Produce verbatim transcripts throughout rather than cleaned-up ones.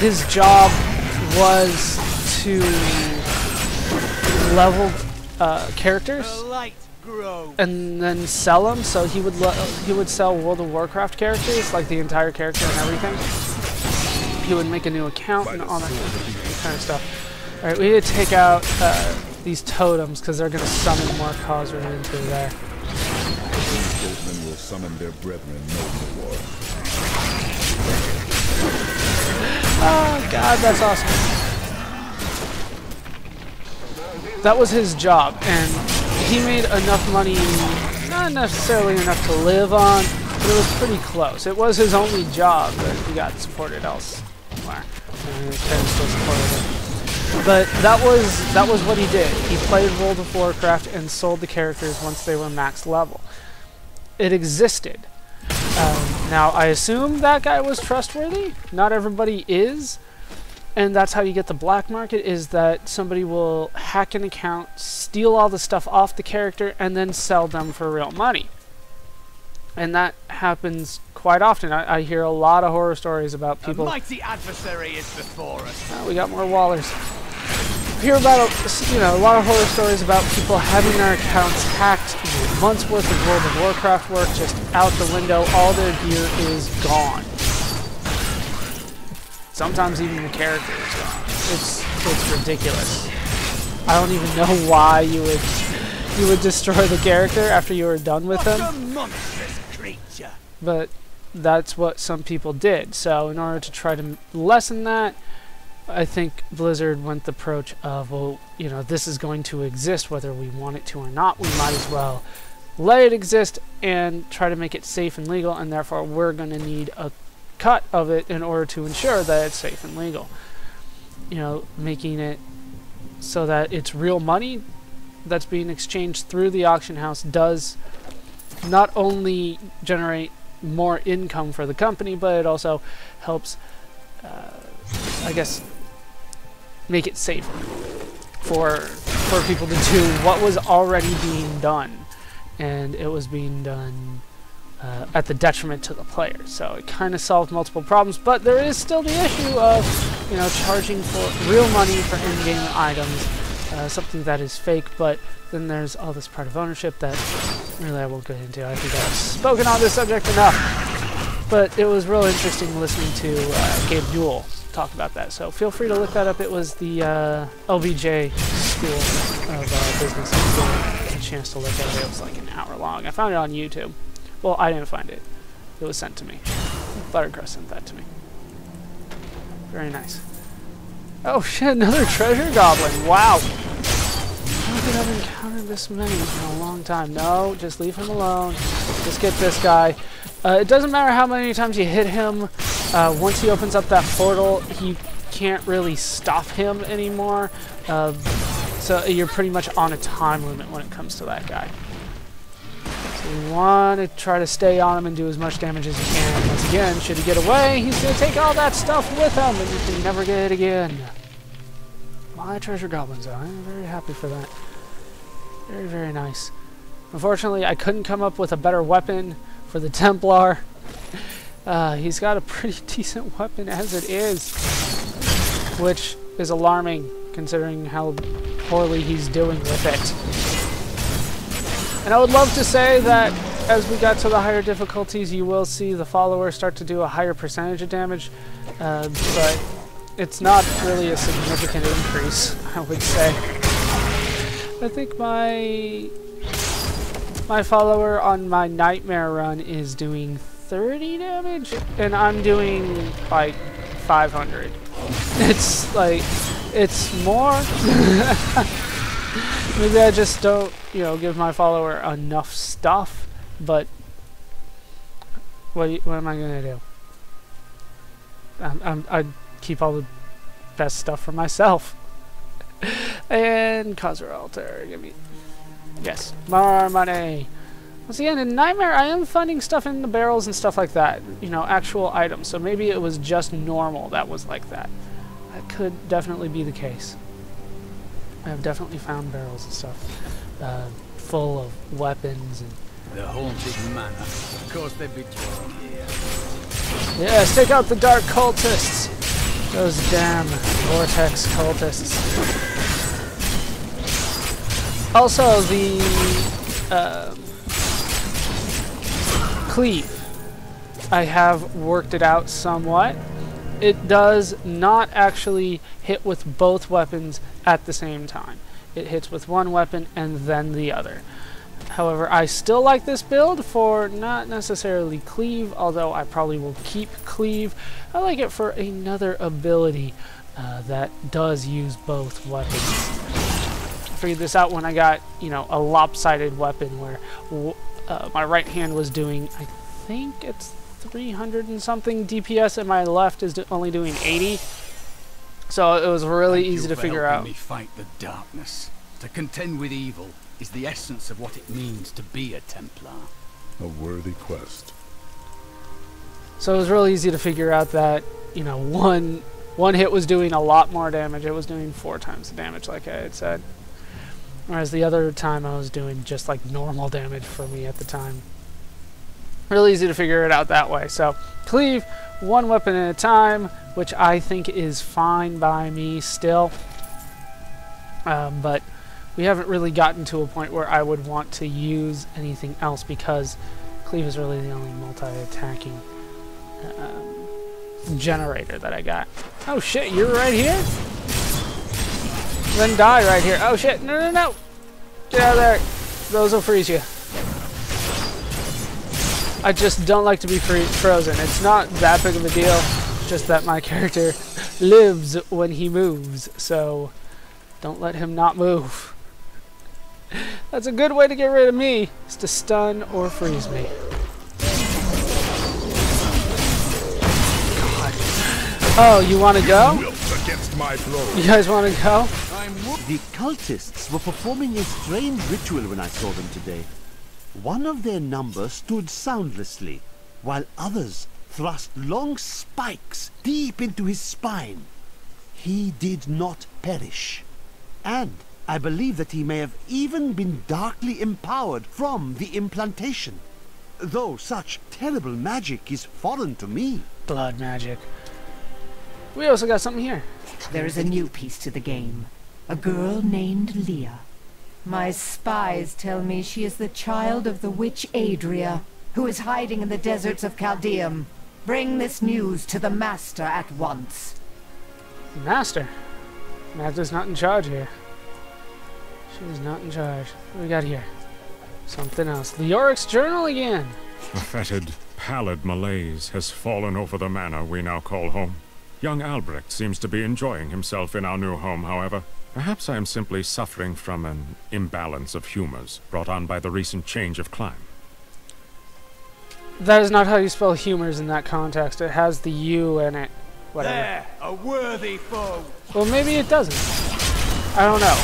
his job was to level uh, characters and then sell them. So he would le he would sell World of Warcraft characters, like the entire character and everything. He would make a new account and all that kind of stuff. All right, we need to take out uh, these totems because they're going to summon more Khosra into there. These will summon their brethren no more. Oh God, that's awesome. That was his job, and he made enough money, not necessarily enough to live on, but it was pretty close. It was his only job, but he got supported elsewhere. And his parents still supported him. But that was that was what he did. He played World of Warcraft and sold the characters once they were max level. It existed. Um, now I assume that guy was trustworthy. Not everybody is, and that's how you get the black market. Is that somebody will hack an account, steal all the stuff off the character, and then sell them for real money. And that happens quite often. I, I hear a lot of horror stories about people. A mighty adversary is before us. Oh, we got more wallers. I hear about a, you know, a lot of horror stories about people having their accounts hacked. Months worth of World of Warcraft work just out the window. All their gear is gone. Sometimes even the character is gone. It's it's ridiculous. I don't even know why you would you would destroy the character after you were done with them. What a monstrous creature! But that's what some people did. So in order to try to lessen that, I think Blizzard went the approach of, well, you know, this is going to exist whether we want it to or not. We might as well let it exist and try to make it safe and legal, and therefore we're going to need a cut of it in order to ensure that it's safe and legal. You know, making it so that it's real money that's being exchanged through the auction house does not only generate more income for the company, but it also helps, uh, I guess, make it safer for for people to do what was already being done, and it was being done uh, at the detriment to the player. So it kind of solved multiple problems, but there is still the issue of, you know, charging for real money for in-game items, uh, something that is fake. But then there's all this part of ownership that really I won't go into. I think I've spoken on this subject enough, but it was real interesting listening to uh, Gabe Newell talk about that. So feel free to look that up. It was the uh, L B J School of uh, Business. I got a chance to look at it. It was like an hour long. I found it on YouTube. Well, I didn't find it. It was sent to me. Fluttercross sent that to me. Very nice. Oh shit, another treasure goblin. Wow. I don't think I've encountered this many in a long time. No, just leave him alone. Just get this guy. Uh, it doesn't matter how many times you hit him. Uh, once he opens up that portal, you can't really stop him anymore. Uh, so you're pretty much on a time limit when it comes to that guy. So you want to try to stay on him and do as much damage as you can. Once again, should he get away, he's going to take all that stuff with him, and you can never get it again. My treasure goblins, though. I'm very happy for that. Very, very nice. Unfortunately, I couldn't come up with a better weapon for the Templar. Uh, he's got a pretty decent weapon as it is, which is alarming considering how poorly he's doing with it. And I would love to say that as we got to the higher difficulties, you will see the follower start to do a higher percentage of damage, uh, but it's not really a significant increase, I would say. I think my my follower on my nightmare run is doing thirty damage, and I'm doing like five hundred. It's like, it's more. Maybe I just don't, you know, give my follower enough stuff. But what what am I gonna do? I'm, I'm I. Keep all the best stuff for myself. And Khosra Altar, give me... Yes, more money. Once again, in Nightmare, I am finding stuff in the barrels and stuff like that. You know, actual items. So maybe it was just normal that was like that. That could definitely be the case. I have definitely found barrels and stuff uh, full of weapons and... The haunted manor. Of course they'd be drawn here. Yes, take out the dark cultists. Those damn vortex cultists. Also, the um, cleave. I have worked it out somewhat. It does not actually hit with both weapons at the same time. It hits with one weapon and then the other. However, I still like this build for not necessarily cleave, although I probably will keep cleave. I like it for another ability uh, that does use both weapons. I figured this out when I got, you know, a lopsided weapon where w uh, my right hand was doing, I think it's three hundred and something D P S, and my left is do only doing eighty. So it was really Thank easy to figure out. Me fight the darkness. To contend with evil is the essence of what it means to be a Templar. A worthy quest. So it was really easy to figure out that, you know, one one hit was doing a lot more damage. It was doing four times the damage, like I had said. Whereas the other time I was doing just like normal damage for me at the time. Really easy to figure it out that way. So cleave, one weapon at a time, which I think is fine by me still. Um, but we haven't really gotten to a point where I would want to use anything else because cleave is really the only multi-attacking um, generator that I got. Oh shit, you're right here? Then die right here. Oh shit, no, no, no! Get out of there. Those will freeze you. I just don't like to be free frozen. It's not that big of a deal, just that my character lives when he moves, so don't let him not move. That's a good way to get rid of me, is to stun or freeze me. God. Oh, you want to go? You guys want to go? The cultists were performing a strange ritual when I saw them today. One of their number stood soundlessly, while others thrust long spikes deep into his spine. He did not perish. And I believe that he may have even been darkly empowered from the implantation. Though such terrible magic is foreign to me. Blood magic. We also got something here. There is a new piece to the game. A girl named Leah. My spies tell me she is the child of the witch Adria, who is hiding in the deserts of Chaldeum. Bring this news to the Master at once. Master? Master's not in charge here. She's not in charge. What do we got here? Something else. Leoric's journal again! A fetid, pallid malaise has fallen over the manor we now call home. Young Albrecht seems to be enjoying himself in our new home, however. Perhaps I am simply suffering from an imbalance of humors brought on by the recent change of climate. That is not how you spell humors in that context. It has the U in it. Whatever. There, a worthy foe. Well, maybe it doesn't. I don't know.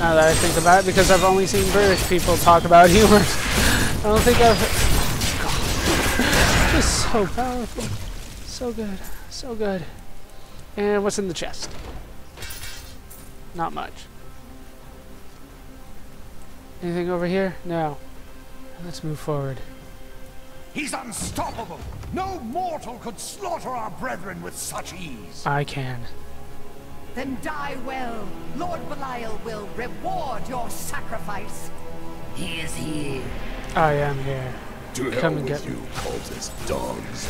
Now that I think about it, because I've only seen British people talk about humors. I don't think I've... Oh, God. Just so powerful. So good. So good. And what's in the chest? Not much. Anything over here? No. Let's move forward. He's unstoppable! No mortal could slaughter our brethren with such ease! I can. Then die well! Lord Belial will reward your sacrifice! He is here. I am here. To hell with you, cultist dogs.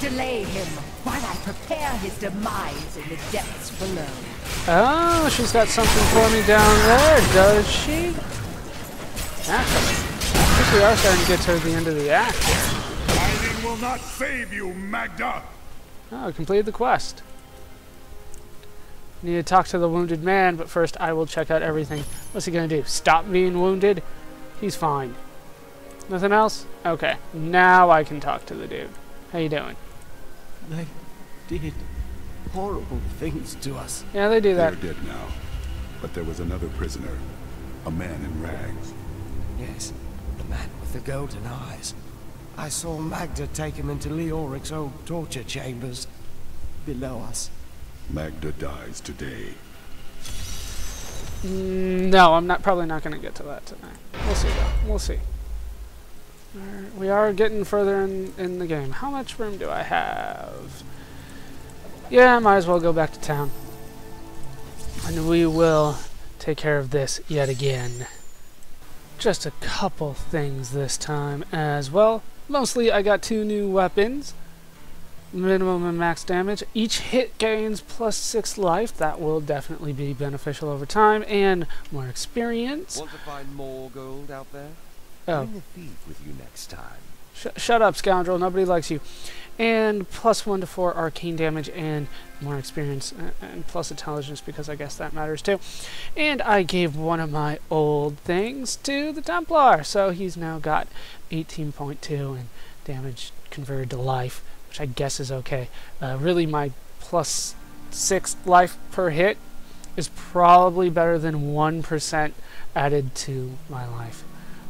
Delay him while I prepare his demise in the depths below. Oh, she's got something for me down there, does she? Actually, I think we are starting to get toward the end of the act. Fighting will not save you, Maghda. Oh, I completed the quest. Need to talk to the wounded man, but first I will check out everything. What's he gonna do? Stop being wounded? He's fine. Nothing else? Okay, now I can talk to the dude. How you doing? They did horrible things to us. Yeah, they do that. They're dead now, but there was another prisoner, a man in rags. Yes, the man with the golden eyes. I saw Maghda take him into Leoric's old torture chambers below us. Maghda dies today. Mm, no, I'm not. Probably not going to get to that tonight. We'll see, though. We'll see. We are getting further in, in the game. How much room do I have? Yeah, might as well go back to town. And we will take care of this yet again. Just a couple things this time as well. Mostly I got two new weapons. Minimum and max damage. Each hit gains plus six life. That will definitely be beneficial over time and more experience. Want to find more gold out there? Oh. Bring a thief with you next time. Sh shut up, scoundrel. Nobody likes you. And plus one to four arcane damage and more experience and plus intelligence, because I guess that matters too. And I gave one of my old things to the Templar, so he's now got eighteen point two and damage converted to life, which I guess is okay. Uh, really, my plus six life per hit is probably better than one percent added to my life.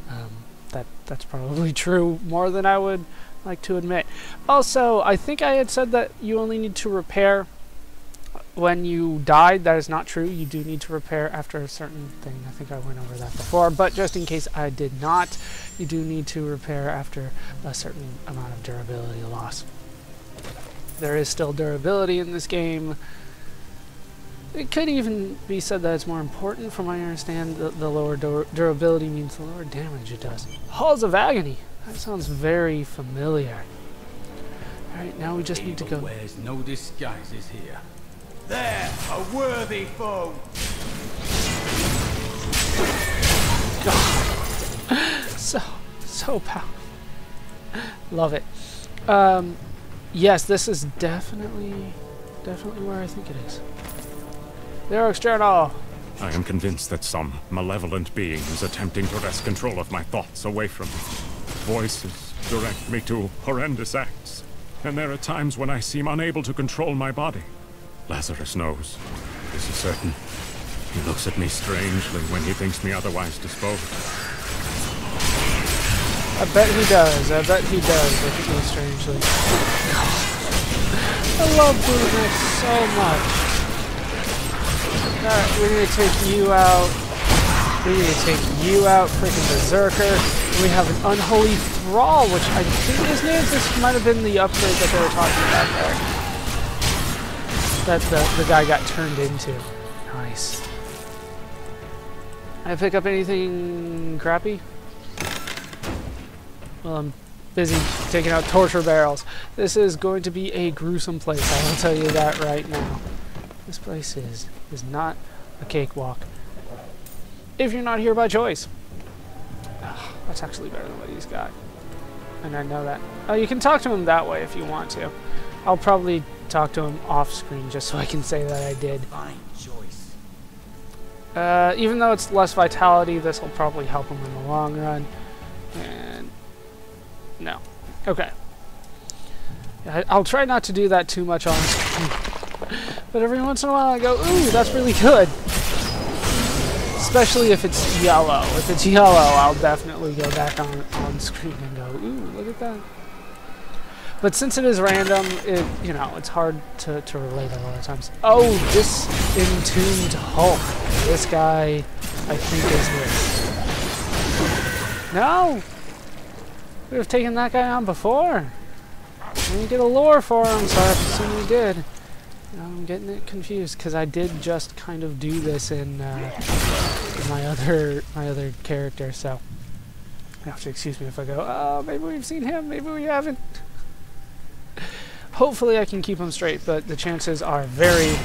Um, that that's probably true, more than I would like to admit. Also, I think I had said that you only need to repair when you died. That is not true. You do need to repair after a certain thing. I think I went over that before, but just in case I did not, you do need to repair after a certain amount of durability loss. There is still durability in this game. It could even be said that it's more important. From what I understand, the, the lower dur durability means the lower damage it does. Halls of Agony. That sounds very familiar. All right, now we just need to go. Wears no disguises here. There, a worthy foe. God, so so powerful. Love it. Um, yes, this is definitely definitely where I think it is. They're external. I am convinced that some malevolent being is attempting to wrest control of my thoughts away from me. Voices direct me to horrendous acts, and there are times when I seem unable to control my body. Lazarus knows. This is certain. He looks at me strangely when he thinks me otherwise disposed. I bet he does. I bet he does look at me strangely. I love doing this so much. Alright, we're gonna take you out. We're going to take you out, freaking Berserker. We have an Unholy Thrall, which I think is new. This might have been the upgrade that they were talking about there. That the, the guy got turned into. Nice. I pick up anything crappy? Well, I'm busy taking out torture barrels. This is going to be a gruesome place, I will tell you that right now. This place is, is not a cakewalk. If you're not here by choice. Oh, that's actually better than what he's got. And I know that. Oh, you can talk to him that way if you want to. I'll probably talk to him off screen just so I can say that I did. Fine choice. Uh, even though it's less vitality, this will probably help him in the long run. And no. Okay. I'll try not to do that too much on screen. But every once in a while I go, ooh, that's really good. Especially if it's yellow. If it's yellow, I'll definitely go back on, on screen and go, ooh, look at that. But since it is random, it, you know, it's hard to, to relate a lot of times. Oh, this entombed Hulk. This guy, I think, is this. No! We have taken that guy on before. I didn't get a lore for him, so I assume we did. I'm getting it confused because I did just kind of do this in, uh, in my other my other character, so you have to excuse me if I go, oh, maybe we've seen him, maybe we haven't. Hopefully I can keep him straight, but the chances are very,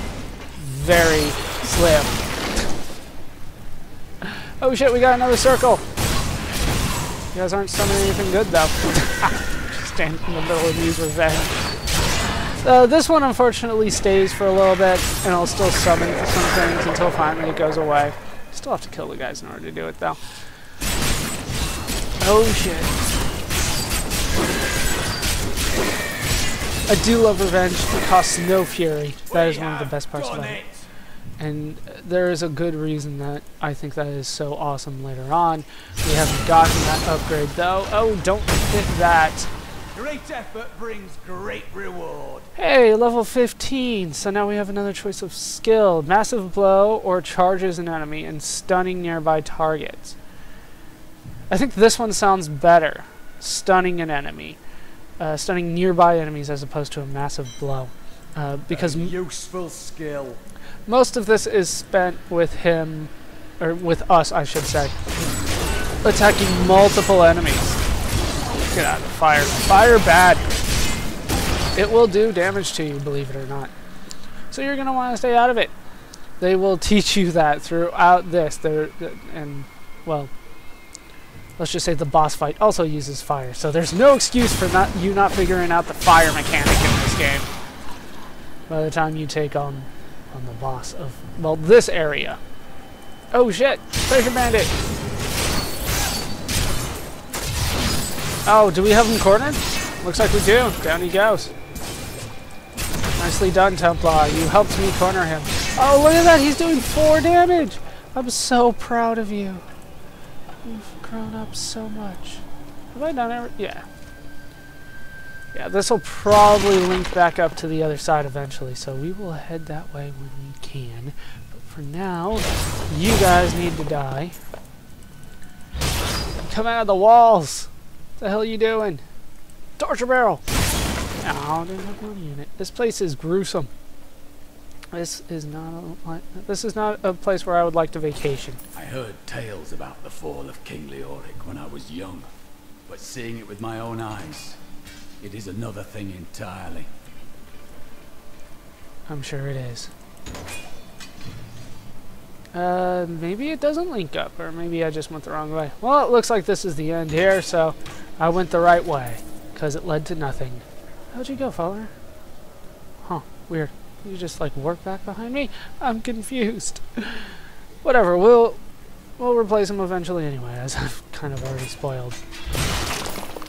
very slim. Oh shit, we got another circle! You guys aren't summoning anything good though. Just stand in the middle of these revenge. Uh, this one unfortunately stays for a little bit, and I'll still summon some things until finally it goes away. Still have to kill the guys in order to do it, though. Oh shit! I do love revenge. It costs no fury. That is one of the best parts about it. And there is a good reason that I think that is so awesome later on. We haven't gotten that upgrade though. Oh, don't hit that. Great effort brings great reward. Hey, level fifteen. So now we have another choice of skill. Massive blow or charges an enemy and stunning nearby targets. I think this one sounds better. Stunning an enemy. Uh, stunning nearby enemies as opposed to a massive blow. Uh, because a useful skill. Most of this is spent with him, or with us, I should say, attacking multiple enemies. Get out of the fire. Fire bad. It will do damage to you, believe it or not. So you're going to want to stay out of it. They will teach you that throughout this. There, and, well, let's just say the boss fight also uses fire. So there's no excuse for not you not figuring out the fire mechanic in this game by the time you take on, on the boss of, well, this area. Oh shit! Treasure bandit! Oh, do we have him cornered? Looks like we do. Down he goes. Nicely done, Templar. You helped me corner him. Oh, look at that! He's doing four damage! I'm so proud of you. You've grown up so much. Have I done everything? Yeah. Yeah, this will probably link back up to the other side eventually, so we will head that way when we can. But for now, you guys need to die. Come out of the walls! What the hell are you doing? Torture barrel! Oh, there's not one unit. This place is gruesome. This is not a, this is not a place where I would like to vacation. I heard tales about the fall of King Leoric when I was young, but seeing it with my own eyes, it is another thing entirely. I'm sure it is. Uh, maybe it doesn't link up, or maybe I just went the wrong way. Well, it looks like this is the end here, so I went the right way, because it led to nothing. How'd you go, fella? Huh, weird. You just, like, work back behind me? I'm confused. Whatever, we'll, we'll replace him eventually anyway, as I've kind of already spoiled.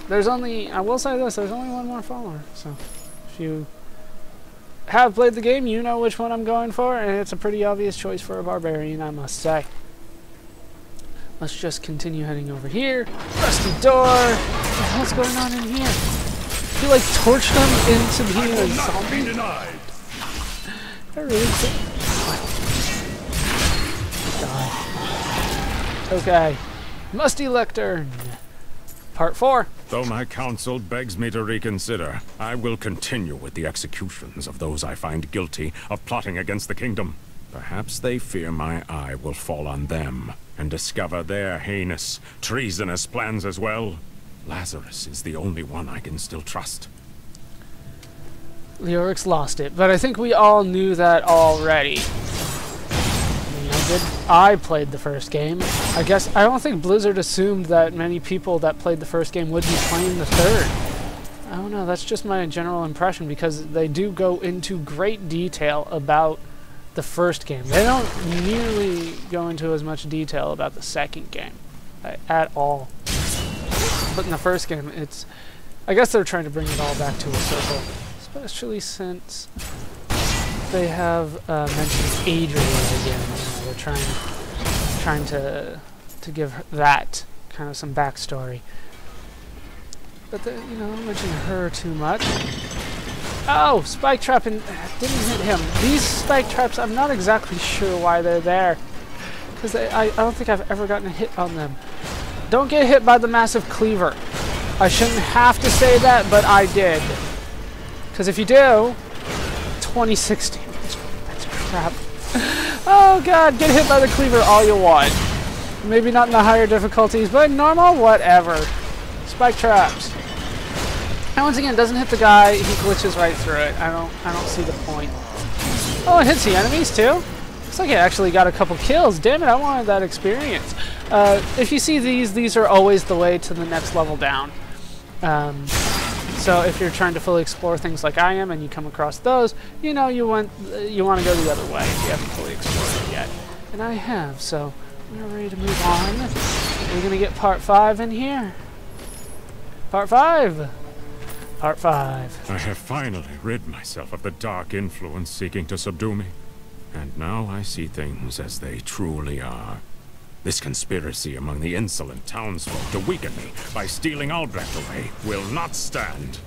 There's only, I will say this, there's only one more follower, so if you have played the game, you know which one I'm going for, and it's a pretty obvious choice for a barbarian, I must say. Let's just continue heading over here. Rusty door! What the hell's going on in here? He, like, torched them into being a zombie? They're really sick. God. Okay. Musty Lectern. Part four. Though my counsel begs me to reconsider, I will continue with the executions of those I find guilty of plotting against the kingdom. Perhaps they fear my eye will fall on them and discover their heinous, treasonous plans as well. Lazarus is the only one I can still trust. Leoric's lost it, but I think we all knew that already. I played the first game. I guess I don't think Blizzard assumed that many people that played the first game would be playing the third. I don't know, that's just my general impression, because they do go into great detail about the first game. They don't nearly go into as much detail about the second game at all. But in the first game, it's... I guess they're trying to bring it all back to a circle. Especially since they have uh, mentioned Adria again. Trying, trying to to give her that kind of some backstory, but the, you know, don't mention her too much. Oh, spike trap and didn't hit him. These spike traps, I'm not exactly sure why they're there, because they, I, I don't think I've ever gotten a hit on them. Don't get hit by the massive cleaver. I shouldn't have to say that, but I did. Because if you do, twenty-six damage. That's crap. Oh god, get hit by the cleaver all you want. Maybe not in the higher difficulties, but normal, whatever. Spike traps. And once again, doesn't hit the guy, he glitches right through it. I don't I don't see the point. Oh, it hits the enemies too. Looks like it actually got a couple kills. Damn it, I wanted that experience. Uh, if you see these, these are always the way to the next level down. Um, so if you're trying to fully explore things like I am and you come across those, you know you want you want to go the other way if you haven't fully explored it yet. And I have, so we're ready to move on. We're gonna get part five in here. Part five! Part five. I have finally rid myself of the dark influence seeking to subdue me. And now I see things as they truly are. This conspiracy among the insolent townsfolk to weaken me by stealing Albrecht away will not stand.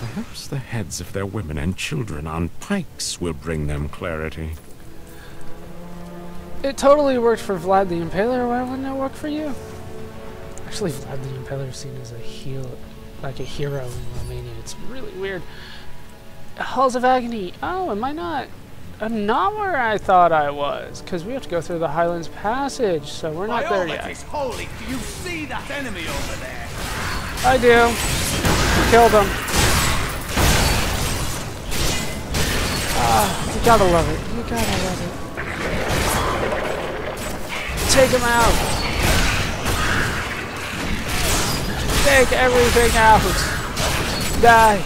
Perhaps the heads of their women and children on pikes will bring them clarity. It totally worked for Vlad the Impaler. Why wouldn't it work for you? Actually, Vlad the Impaler is seen as a heel, like a hero in Romania. It's really weird. Halls of Agony. Oh, am I not? I'm not where I thought I was, because we have to go through the Highlands Passage, so we're not there yet. By all that is holy, do you see that enemy over there? I do. Killed him. Ah, you gotta love it. You gotta love it. Take him out. Take everything out. Die.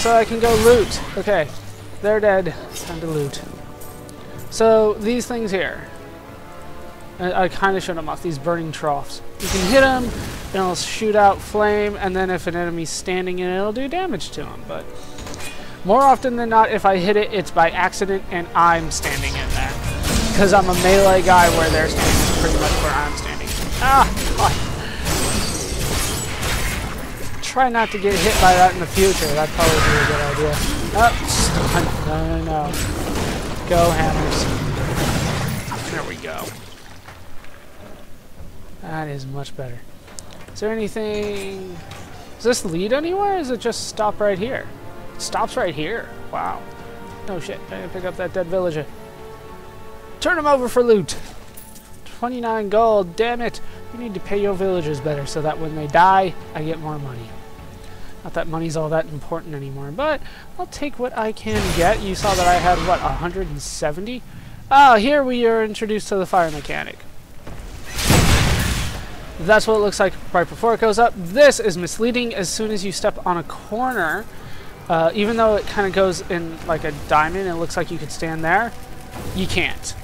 So I can go loot. Okay. They're dead. It's time to loot. So, these things here. I, I kind of showed them off. These burning troughs. You can hit them, and it'll shoot out flame, and then if an enemy's standing in it, it'll do damage to them. But more often than not, if I hit it, it's by accident, and I'm standing in that. Because I'm a melee guy where they're standing is pretty much where I'm standing. Ah! God. Try not to get hit by that in the future. That'd probably be a good idea. Oh, no, no, no. Go, hammers. There we go. That is much better. Is there anything... Does this lead anywhere, or does it just stop right here? It stops right here. Wow. No shit. I'm gonna pick up that dead villager. Turn him over for loot. twenty-nine gold. Damn it. You need to pay your villagers better so that when they die, I get more money. Not that money's all that important anymore, but I'll take what I can get. You saw that I had, what, one hundred seventy? Oh, here we are introduced to the fire mechanic. That's what it looks like right before it goes up. This is misleading as soon as you step on a corner. Uh, even though it kind of goes in like a diamond, it looks like you could stand there. You can't.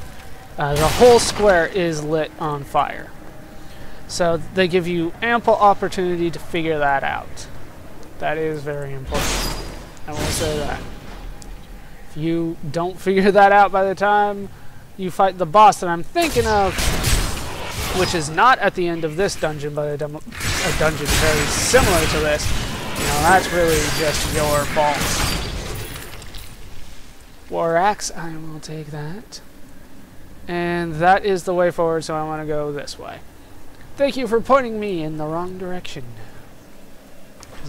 Uh, the whole square is lit on fire. So they give you ample opportunity to figure that out. That is very important. I will say that. If you don't figure that out by the time you fight the boss that I'm thinking of, which is not at the end of this dungeon, but a, dum a dungeon very similar to this, you know, that's really just your fault. War axe, I will take that. And that is the way forward, so I want to go this way. Thank you for pointing me in the wrong direction.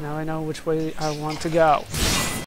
Now I know which way I want to go.